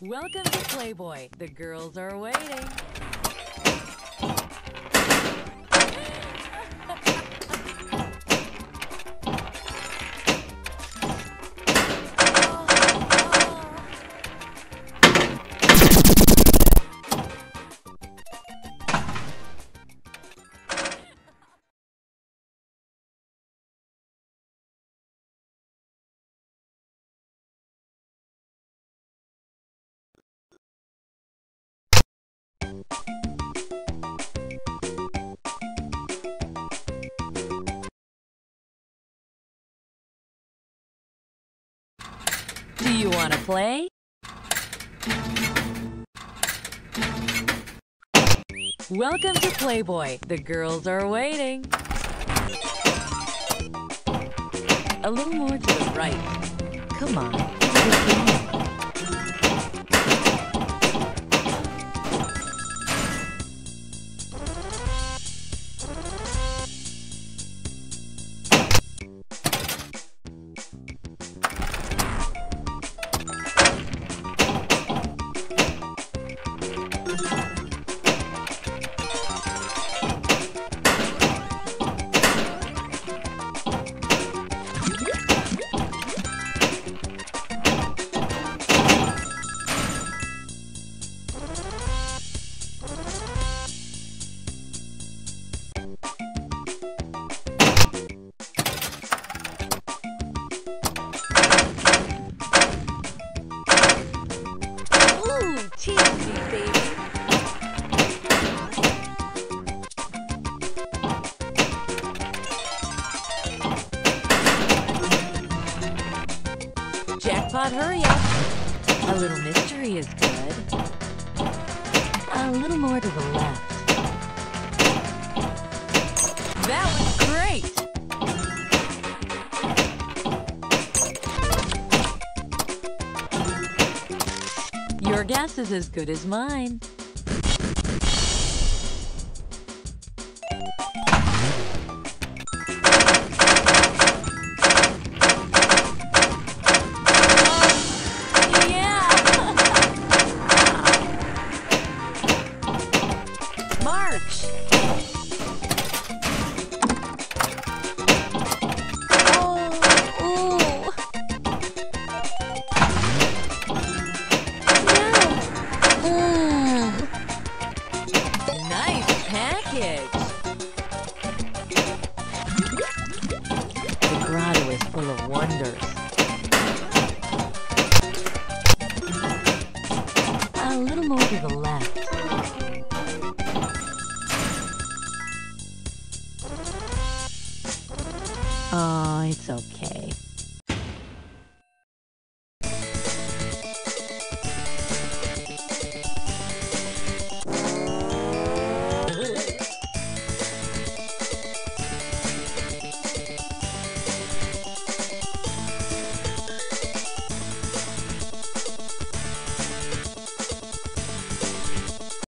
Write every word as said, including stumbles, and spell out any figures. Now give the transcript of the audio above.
Welcome to Playboy. The girls are waiting. Do you want to play? Welcome to Playboy. The girls are waiting. A little more to the right. Come on. Let's go. Jackpot, hurry up. A little mystery is good. A little more to the left. That was great! Your guess is as good as mine. Oh, it's okay.